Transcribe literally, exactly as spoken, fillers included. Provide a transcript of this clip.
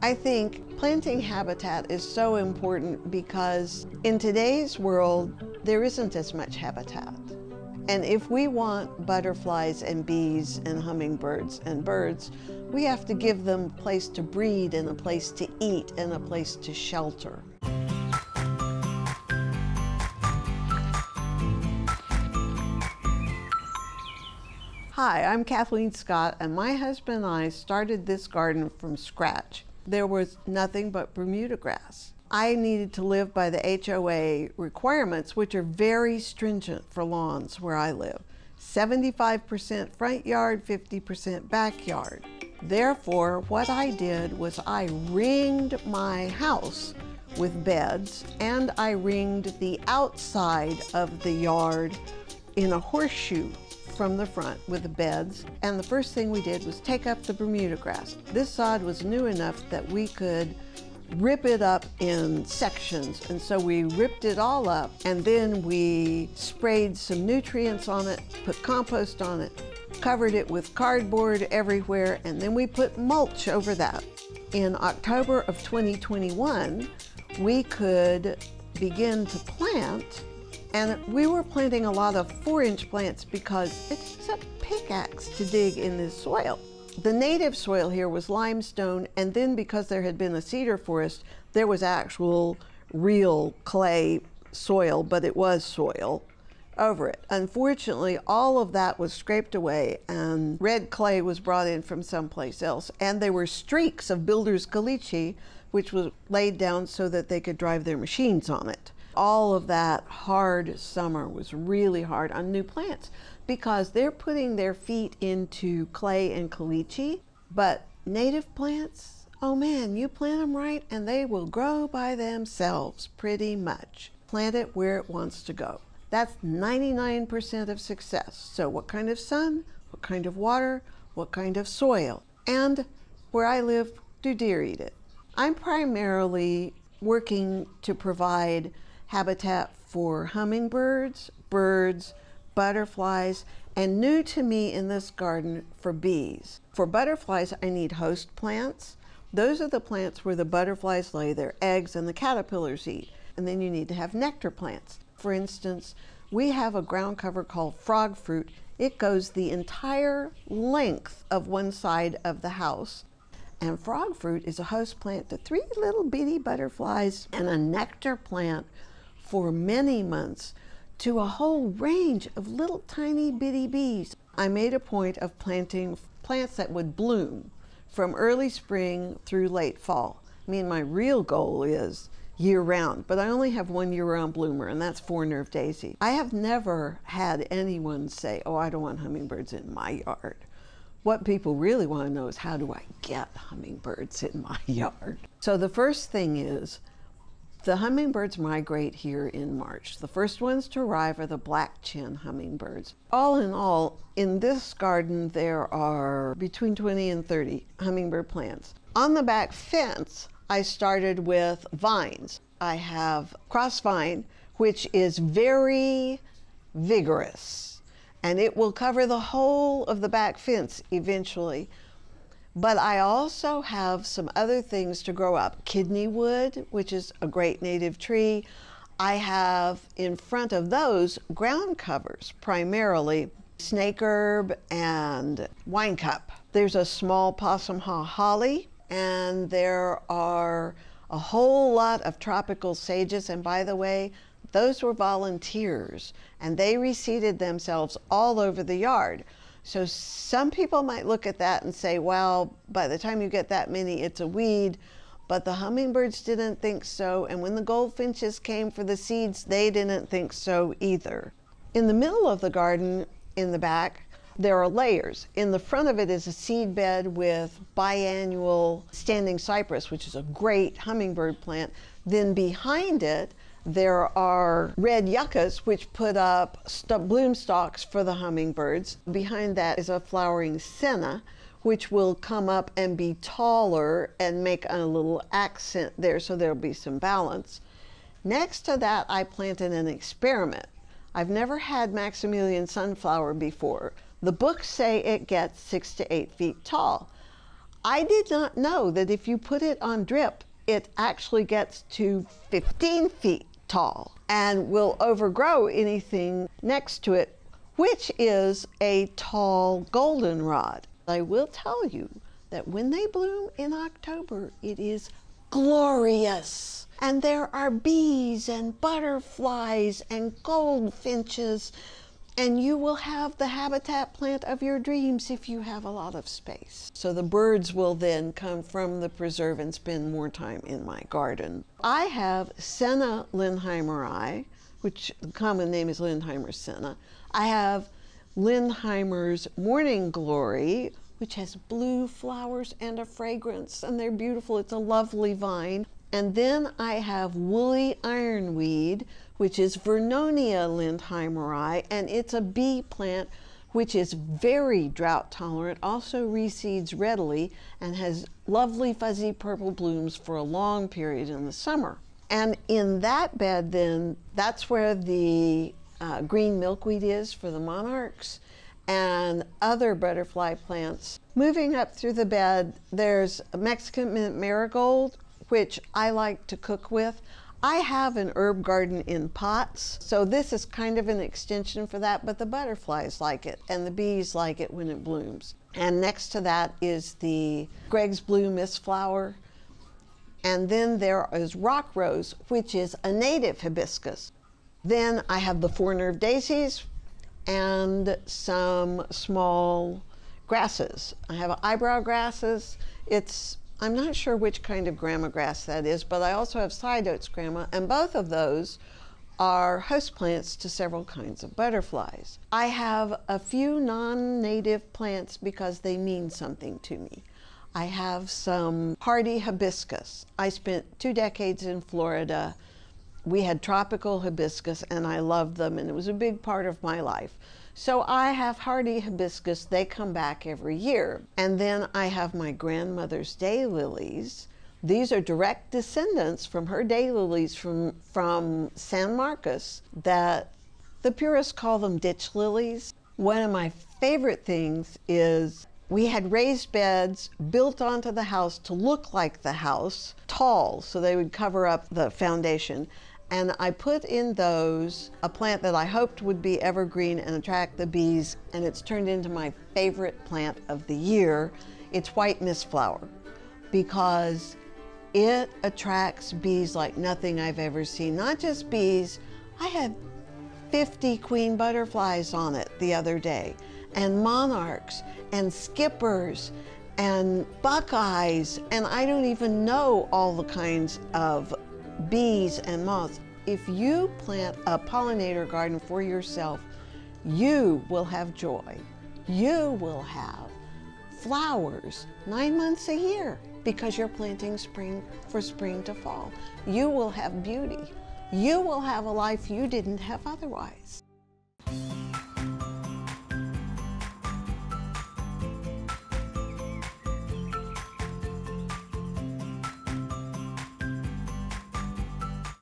I think planting habitat is so important because in today's world, there isn't as much habitat. And if we want butterflies and bees and hummingbirds and birds, we have to give them a place to breed and a place to eat and a place to shelter. Hi, I'm Kathleen Scott, and my husband and I started this garden from scratch. There was nothing but Bermuda grass. I needed to live by the H O A requirements, which are very stringent for lawns where I live. seventy-five percent front yard, fifty percent backyard. Therefore, what I did was I ringed my house with beds, and I ringed the outside of the yard in a horseshoe from the front with the beds. And the first thing we did was take up the Bermuda grass. This sod was new enough that we could rip it up in sections. And so we ripped it all up, and then we sprayed some nutrients on it, put compost on it, covered it with cardboard everywhere, and then we put mulch over that. In October of twenty twenty-one, we could begin to plant. And we were planting a lot of four-inch plants because it takes a pickaxe to dig in this soil. The native soil here was limestone, and then because there had been a cedar forest, there was actual real clay soil, but it was soil over it. Unfortunately, all of that was scraped away, and red clay was brought in from someplace else. And there were streaks of builder's caliche, which was laid down so that they could drive their machines on it. All of that hard summer was really hard on new plants because they're putting their feet into clay and caliche, but native plants, oh man, you plant them right and they will grow by themselves pretty much. Plant it where it wants to go. That's ninety-nine percent of success. So what kind of sun, what kind of water, what kind of soil, and where I live, do deer eat it? I'm primarily working to provide habitat for hummingbirds, birds, butterflies, and new to me in this garden for bees. For butterflies, I need host plants. Those are the plants where the butterflies lay their eggs and the caterpillars eat. And then you need to have nectar plants. For instance, we have a ground cover called frog fruit. It goes the entire length of one side of the house. And frog fruit is a host plant to three little bitty butterflies and a nectar plant for many months to a whole range of little tiny bitty bees. I made a point of planting plants that would bloom from early spring through late fall. I mean, my real goal is year-round, but I only have one year-round bloomer, and that's four-nerved daisy. I have never had anyone say, oh, I don't want hummingbirds in my yard. What people really want to know is how do I get hummingbirds in my yard? So the first thing is the hummingbirds migrate here in March. The first ones to arrive are the black-chinned hummingbirds. All in all, in this garden there are between twenty and thirty hummingbird plants. On the back fence, I started with vines. I have crossvine, which is very vigorous, and it will cover the whole of the back fence eventually. But I also have some other things to grow up. Kidney wood, which is a great native tree. I have in front of those ground covers, primarily snake herb and wine cup. There's a small possum haw holly, and there are a whole lot of tropical sages, and by the way, those were volunteers, and they reseeded themselves all over the yard. So some people might look at that and say, well, by the time you get that many, it's a weed. But the hummingbirds didn't think so, and when the goldfinches came for the seeds, they didn't think so either. In the middle of the garden, in the back, there are layers. In the front of it is a seed bed with biannual standing cypress, which is a great hummingbird plant. Then behind it, there are red yuccas, which put up st bloom stalks for the hummingbirds. Behind that is a flowering senna, which will come up and be taller and make a little accent there, so there'll be some balance. Next to that, I planted an experiment. I've never had Maximilian sunflower before. The books say it gets six to eight feet tall. I did not know that if you put it on drip, it actually gets to fifteen feet tall and will overgrow anything next to it, which is a tall goldenrod. I will tell you that when they bloom in October, it is glorious. And there are bees and butterflies and goldfinches, and you will have the habitat plant of your dreams if you have a lot of space. So the birds will then come from the preserve and spend more time in my garden. I have Senna lindheimeri, which the common name is Lindheimer Senna. I have Lindheimer's Morning Glory, which has blue flowers and a fragrance, and they're beautiful. It's a lovely vine. And then I have Woolly Ironweed, which is Vernonia lindheimeri, and it's a bee plant which is very drought tolerant, also reseeds readily, and has lovely fuzzy purple blooms for a long period in the summer. And in that bed then, that's where the uh, green milkweed is for the monarchs and other butterfly plants. Moving up through the bed, there's a Mexican mint marigold, which I like to cook with. I have an herb garden in pots, so this is kind of an extension for that, but the butterflies like it and the bees like it when it blooms. And next to that is the Gregg's Blue Mist Flower. And then there is rock rose, which is a native hibiscus. Then I have the four-nerved daisies and some small grasses. I have eyebrow grasses. It's I'm not sure which kind of gramma grass that is, but I also have side oats gramma, and both of those are host plants to several kinds of butterflies. I have a few non-native plants because they mean something to me. I have some hardy hibiscus. I spent two decades in Florida. We had tropical hibiscus, and I loved them, and it was a big part of my life. So I have hardy hibiscus. They come back every year. And then I have my grandmother's daylilies. These are direct descendants from her daylilies from, from San Marcos, that the purists call them ditch lilies. One of my favorite things is we had raised beds built onto the house to look like the house, tall, so they would cover up the foundation. And I put in those a plant that I hoped would be evergreen and attract the bees, and it's turned into my favorite plant of the year. It's white mist flower, because it attracts bees like nothing I've ever seen. Not just bees, I had fifty queen butterflies on it the other day, and monarchs, and skippers, and buckeyes, and I don't even know all the kinds of bees and moths. If you plant a pollinator garden for yourself, you will have joy. You will have flowers nine months a year because you're planting spring for spring to fall. You will have beauty. You will have a life you didn't have otherwise.